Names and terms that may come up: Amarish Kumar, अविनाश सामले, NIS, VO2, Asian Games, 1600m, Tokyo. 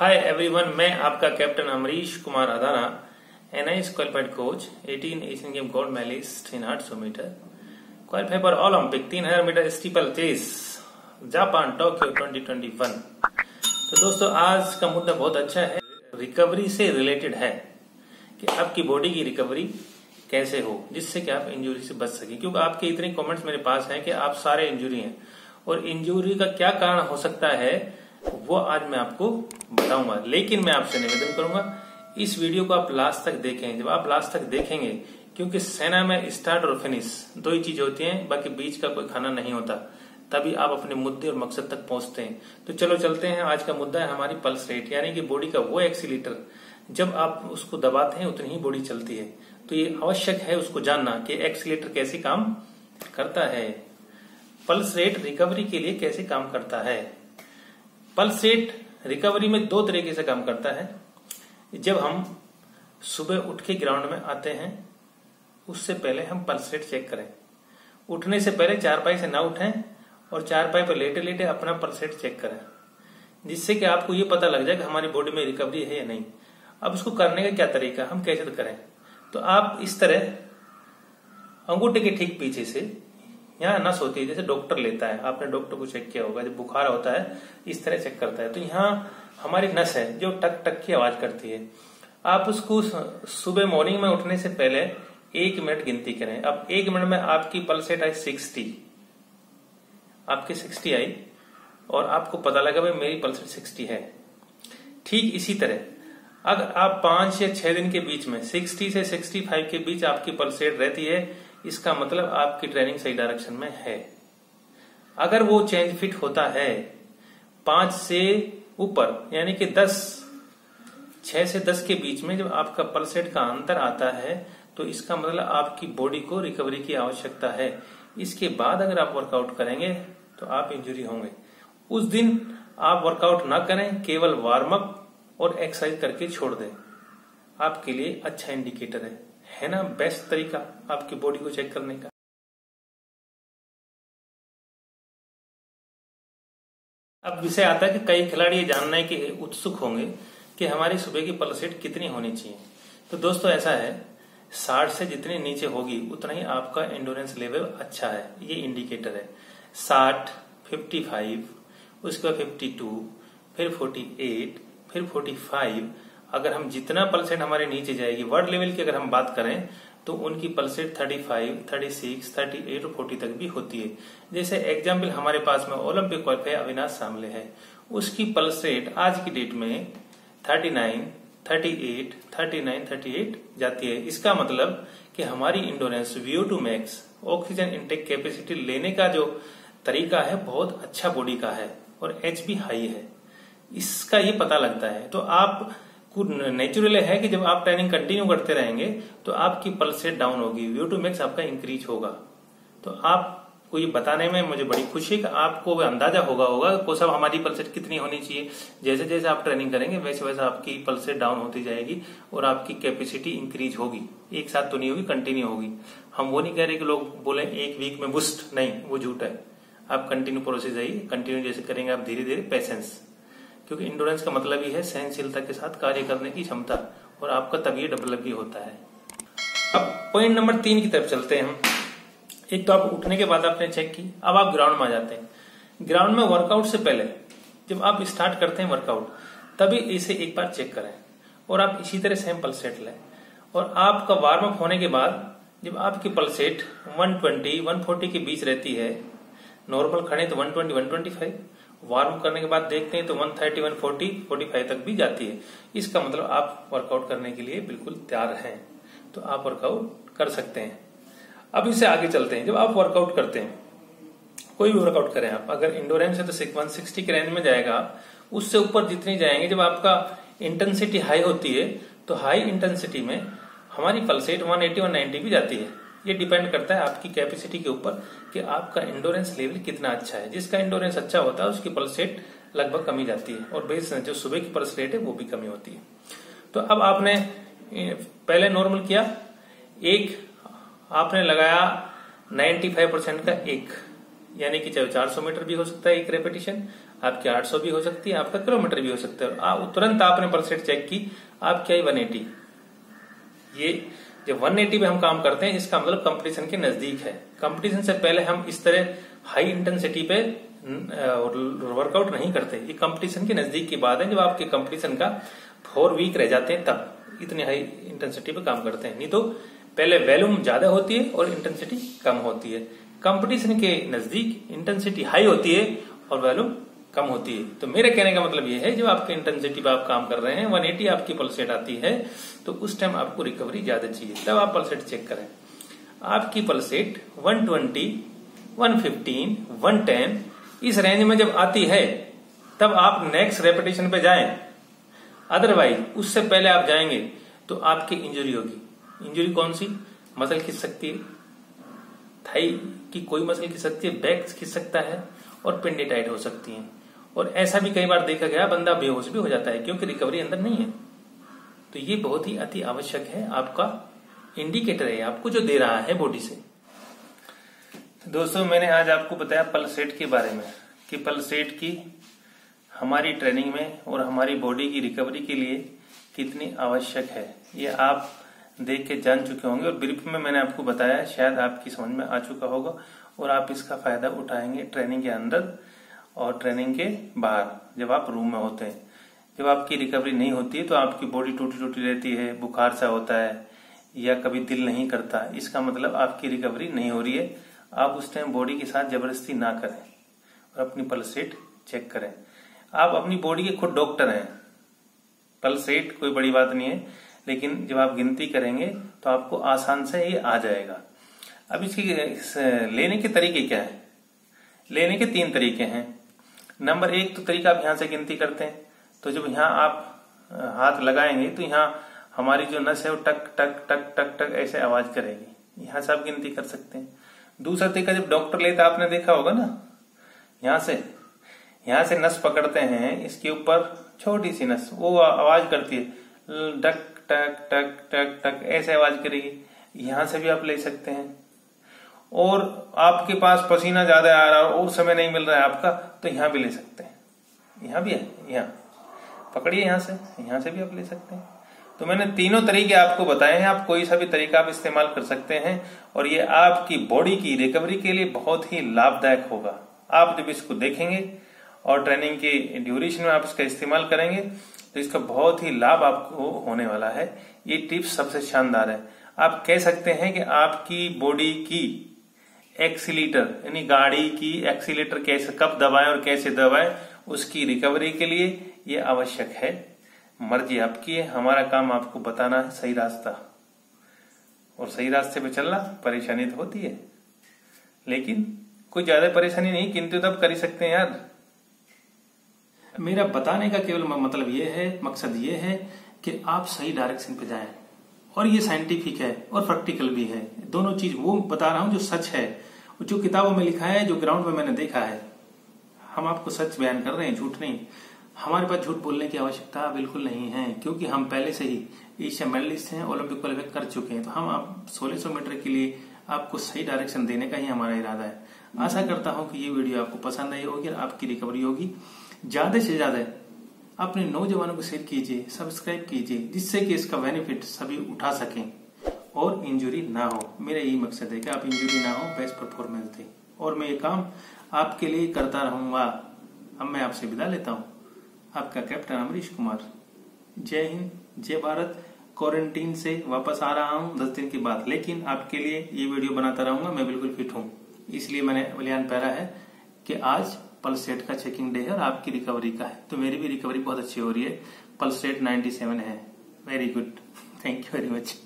हाय everyone, मैं आपका captain Amrish Kumar Adhana, NIS qualified coach, 18 Asian game gold medallist in 800 metre, qualify for Olympic 3000 metre steeplechase, Japan Tokyo 2021। तो दोस्तों, आज का मुद्दा बहुत अच्छा है, रिकवरी से रिलेटेड है कि आपकी बॉडी की रिकवरी कैसे हो जिससे कि आप इंजरी से बच सके, क्योंकि आपके इतने कमेंट्स मेरे पास हैं कि आप सारे इंजरी हैं और इंजरी का क्या कारण हो सकता है वो आज मैं आपको बताऊंगा। लेकिन मैं आपसे निवेदन करूंगा इस वीडियो को आप लास्ट तक देखें। जब आप लास्ट तक देखेंगे, क्योंकि सेना में स्टार्ट और फिनिश दो ही चीज होती है, बाकी बीच का कोई खाना नहीं होता, तभी आप अपने मुद्दे और मकसद तक पहुंचते हैं। तो चलो चलते हैं। आज का मुद्दा है हमारी पल्स रेट, यानी कि बॉडी का वो एक्सीलेटर जब आप उसको दबाते हैं उतनी ही बॉडी चलती है। तो ये आवश्यक है उसको जानना कि एक्सीलेटर कैसे काम करता है, पल्स रेट रिकवरी के लिए कैसे काम करता है। पल्स रेट रिकवरी में दो तरीके से काम करता है। जब हम सुबह उठ के ग्राउंड में आते हैं उससे पहले हम पल्स रेट चेक करें। उठने से पहले चारपाई से ना उठें और चारपाई पर लेटे लेटे अपना पल्स रेट चेक करें, जिससे कि आपको ये पता लग जाए कि हमारी बॉडी में रिकवरी है या नहीं। अब इसको करने का क्या तरीका, हम कैसे करें? तो आप इस तरह अंगूठे के ठीक पीछे से यहाँ नस होती है, जैसे डॉक्टर लेता है, आपने डॉक्टर को चेक किया होगा, जब बुखार होता है इस तरह चेक करता है। तो यहाँ हमारी नस है जो टक टक की आवाज करती है। आप उसको सुबह मॉर्निंग में उठने से पहले 1 मिनट गिनती करें। अब 1 मिनट में आपकी पल्स रेट आई 60, आपकी 60 आई और आपको पता लगा भाई मेरी पल्स रेट 60 है। ठीक इसी तरह अगर आप 5 या 6 दिन के बीच में 60 से 65 के बीच आपकी पल्स रेट रहती है, इसका मतलब आपकी ट्रेनिंग सही डायरेक्शन में है। अगर वो चेंज फिट होता है 5 से ऊपर, यानी कि 6 से 10 के बीच में जब आपका पल्स रेट का अंतर आता है, तो इसका मतलब आपकी बॉडी को रिकवरी की आवश्यकता है। इसके बाद अगर आप वर्कआउट करेंगे तो आप इंजरी होंगे। उस दिन आप वर्कआउट ना करें, केवल वार्म अप और एक्सरसाइज करके छोड़ दें, आपके लिए अच्छा इंडिकेटर है ना बेस्ट तरीका आपकी बॉडी को चेक करने का। अब विषय आता है कि कई खिलाड़ी जानने के उत्सुक होंगे कि हमारी सुबह की पल्स रेट कितनी होनी चाहिए। तो दोस्तों ऐसा है, 60 से जितनी नीचे होगी उतना ही आपका एंडोरेंस लेवल अच्छा है, ये इंडिकेटर है। 60, 55, उसके बाद 52, फिर 48, फिर 45। अगर हम जितना पल्स रेट हमारे नीचे जाएगी, वर्ल्ड लेवल की अगर हम बात करें, तो उनकी पल्स रेट 35, 36, 38 और 40 तक भी होती है। जैसे एग्जाम्पल हमारे पास में ओलंपिक क्वालिफायर अविनाश सामले है, उसकी पल्स रेट आज की डेट में 39, 38, 39, 38 जाती है। इसका मतलब कि हमारी endurance VO2 max, oxygen intake capacity लेने का जो तरीका है बहुत अच्छा बॉडी का है और HB हाई है, इसका ये पता लगता है। तो आप नेचुरल है कि जब आप ट्रेनिंग कंटिन्यू करते रहेंगे तो आपकी पल्स रेट डाउन होगी, VO2 मैक्स आपका इंक्रीज होगा। तो आपको ये बताने में मुझे बड़ी खुशी है कि आपको अंदाजा होगा को सब हमारी पल्स रेट कितनी होनी चाहिए। जैसे जैसे आप ट्रेनिंग करेंगे वैसे वैसे आपकी पल्स रेट डाउन होती जाएगी और आपकी कैपेसिटी इंक्रीज होगी। एक साथ तो नहीं होगी, कंटिन्यू होगी। हम वो नहीं कह रहे कि लोग बोले 1 वीक में बूस्ट, नहीं, वो झूठ है। आप कंटिन्यू प्रोसेस है, कंटिन्यू जैसे करेंगे आप धीरे धीरे, पेशेंस, क्योंकि इंडोरेंस का मतलब ही है सहनशीलता के साथ कार्य करने की क्षमता, और आपका तब ये डेवलप भी होता है। अब पॉइंट नंबर 3 की तरफ चलते हैं हम। एक तो आप उठने के बाद आपने चेक की, अब आप ग्राउंड में आ जाते हैं। ग्राउंड में वर्कआउट से पहले जब आप स्टार्ट करते हैं वर्कआउट, तभी इसे एक बार चेक करें और आप इसी तरह सेम पल्स रेट लें। और आपका वार्म अप होने के बाद जब आपकी पल्स रेट 120, 140 के बीच रहती है, नॉर्मल खड़े तो 120, 125, वार्म करने के बाद देखते हैं तो 130, 140, 45 तक भी जाती है। इसका मतलब आप वर्कआउट करने के लिए बिल्कुल तैयार हैं, तो आप वर्कआउट कर सकते हैं। अब इससे आगे चलते हैं। जब आप वर्कआउट करते हैं, कोई भी वर्कआउट करें आप, अगर इंडोरेंस है तो 160 के रेंज में जाएगा आप, उससे ऊपर जितनी जाएंगे, जब आपका इंटेंसिटी हाई होती है तो हाई इंटेंसिटी में हमारी पल्स रेट 180, 190 भी जाती है। ये डिपेंड करता है आपकी कैपेसिटी के ऊपर कि आपका इंडोरेंस लेवल कितना अच्छा है। जिसका इंडोरेंस अच्छा होता है उसकी पल्स रेट लगभग कमी जाती है, और बेस जो सुबह की पल्स रेट है वो भी कमी होती है। तो अब आपने पहले नॉर्मल किया, एक आपने लगाया 95% का एक, यानी कि 400 मीटर भी हो सकता है एक रेपिटेशन, आपकी 800 भी हो सकती है, आपका किलोमीटर भी हो सकता है। तुरंत आपने परसेंट चेक की, आपकी आई 180। ये जब 180 पे हम काम करते हैं इसका मतलब कंपटीशन के नजदीक है। कंपटीशन से पहले हम इस तरह हाई इंटेंसिटी पे वर्कआउट नहीं करते, ये कंपटीशन के नजदीक की बात है। जब आपके कंपटीशन का 4 वीक रह जाते हैं तब इतने हाई इंटेंसिटी पे काम करते हैं, नहीं तो पहले वॉल्यूम ज्यादा होती है और इंटेंसिटी कम होती है। कंपटीशन के नजदीक इंटेंसिटी हाई होती है और वॉल्यूम कम होती है। तो मेरे कहने का मतलब यह है जब आपके इंटेंसिटी पर आप काम कर रहे हैं 180 आपकी पल्सेट आती है तो उस टाइम आपको रिकवरी ज्यादा चाहिए, तब आप पल्सेट चेक करें। आपकी पल्सेट 120, 115, 110 इस रेंज में जब आती है तब आप नेक्स्ट रेपिटेशन पे जाएं, अदरवाइज उससे पहले आप जाएंगे तो आपकी इंजरी होगी। इंजरी कौन सी? मसल खिंच सकती है, थाई की कोई मसल खिंच सकती है, बैक खिंच सकता है और पेंडिटाइट हो सकती है। और ऐसा भी कई बार देखा गया बंदा बेहोश भी हो जाता है क्योंकि रिकवरी अंदर नहीं है। तो ये बहुत ही अति आवश्यक है, आपका इंडिकेटर है, आपको जो दे रहा है बॉडी से। तो दोस्तों मैंने आज आपको बताया पल्सेट के बारे में कि पल्सेट की हमारी ट्रेनिंग में और हमारी बॉडी की रिकवरी के लिए कितनी आवश्यक है, ये आप देख के जान चुके होंगे। और ब्रीफ में मैंने आपको बताया, शायद आपकी समझ में आ चुका होगा और आप इसका फायदा उठाएंगे ट्रेनिंग के अंदर और ट्रेनिंग के बाहर। जब आप रूम में होते हैं, जब आपकी रिकवरी नहीं होती है तो आपकी बॉडी टूटी टूटी रहती है, बुखार सा होता है या कभी दिल नहीं करता, इसका मतलब आपकी रिकवरी नहीं हो रही है। आप उस टाइम बॉडी के साथ जबरदस्ती ना करें और अपनी पल्सेट चेक करें। आप अपनी बॉडी के खुद डॉक्टर हैं। पल्सेट कोई बड़ी बात नहीं है, लेकिन जब आप गिनती करेंगे तो आपको आसान से ये आ जाएगा। अब इसकी लेने के तरीके क्या है? लेने के 3 तरीके हैं। नंबर 1 तो तरीका आप यहां से गिनती करते हैं, तो जब यहां आप हाथ लगाएंगे तो यहां हमारी जो नस है वो टक टक टक टक टक ऐसे आवाज करेगी, यहां से आप गिनती कर सकते हैं। दूसरा तरीका जब डॉक्टर लेता आपने देखा होगा ना, यहां से नस पकड़ते हैं, इसके ऊपर छोटी सी नस, वो आवाज करती है टक टक टक टक टक ऐसे आवाज करेगी, यहां से भी आप ले सकते हैं। और आपके पास पसीना ज्यादा आ रहा है और समय नहीं मिल रहा है आपका, तो यहां भी ले सकते हैं, यहां भी है, यहाँ पकड़िए, यहां से भी आप ले सकते हैं। तो मैंने तीनों तरीके आपको बताए हैं, आप कोई सा भी तरीका आप इस्तेमाल कर सकते हैं और ये आपकी बॉडी की रिकवरी के लिए बहुत ही लाभदायक होगा। आप जब इसको देखेंगे और ट्रेनिंग के ड्यूरेशन में आप इसका इस्तेमाल करेंगे तो इसका बहुत ही लाभ आपको होने वाला है। ये टिप्स सबसे शानदार है। आप कह सकते हैं कि आपकी बॉडी की एक्सीलेटर यानी गाड़ी की एक्सीलेटर कैसे कब दबाएं और कैसे दबाएं उसकी रिकवरी के लिए ये आवश्यक है। मर्जी आपकी है, हमारा काम आपको बताना है सही रास्ता, और सही रास्ते पे चलना परेशानी तो होती है लेकिन कोई ज्यादा परेशानी नहीं, किंतु तब कर ही सकते हैं यार। मेरा बताने का केवल मतलब ये है, मकसद ये है कि आप सही डायरेक्शन पे जाएं, और ये साइंटिफिक है और प्रैक्टिकल भी है, दोनों चीज वो बता रहा हूं जो सच है, जो किताबों में लिखा है, जो ग्राउंड में मैंने देखा है। हम आपको सच बयान कर रहे हैं, झूठ नहीं। हमारे पास झूठ बोलने की आवश्यकता बिल्कुल नहीं है क्योंकि हम पहले से ही एशियन मेडलिस्ट हैं, ओलंपिक क्वालिफाई कर चुके हैं। तो हम आप 1600 मीटर के लिए आपको सही डायरेक्शन देने का ही हमारा इरादा है। आशा करता हूं कि ये वीडियो आपको पसंद आई होगी और आपकी रिकवरी होगी। ज्यादा से ज्यादा अपने नौजवानों को शेयर कीजिए, सब्सक्राइब कीजिए, जिससे कि इसका बेनिफिट सभी उठा सकें और इंजरी ना हो। मेरा यही मकसद है कि आप इंजरी ना हो, बेस्ट परफॉर्मेंस दें, और मैं ये काम आपके लिए करता रहूंगा। अब मैं आपसे विदा लेता हूं, आपका कैप्टन अमरीश कुमार। जय हिंद, जय भारत। क्वारंटीन से वापस आ रहा हूं 10 दिन के बाद, लेकिन आपके लिए ये वीडियो बनाता रहूंगा। मैं बिल्कुल फिट हूँ, इसलिए मैंने बलियान पहरा है कि आज पल्सेट का चेकिंग डे है और आपकी रिकवरी का है। तो मेरी भी रिकवरी बहुत अच्छी हो रही है, पल्सेट 97 है। Very good, thank you very much.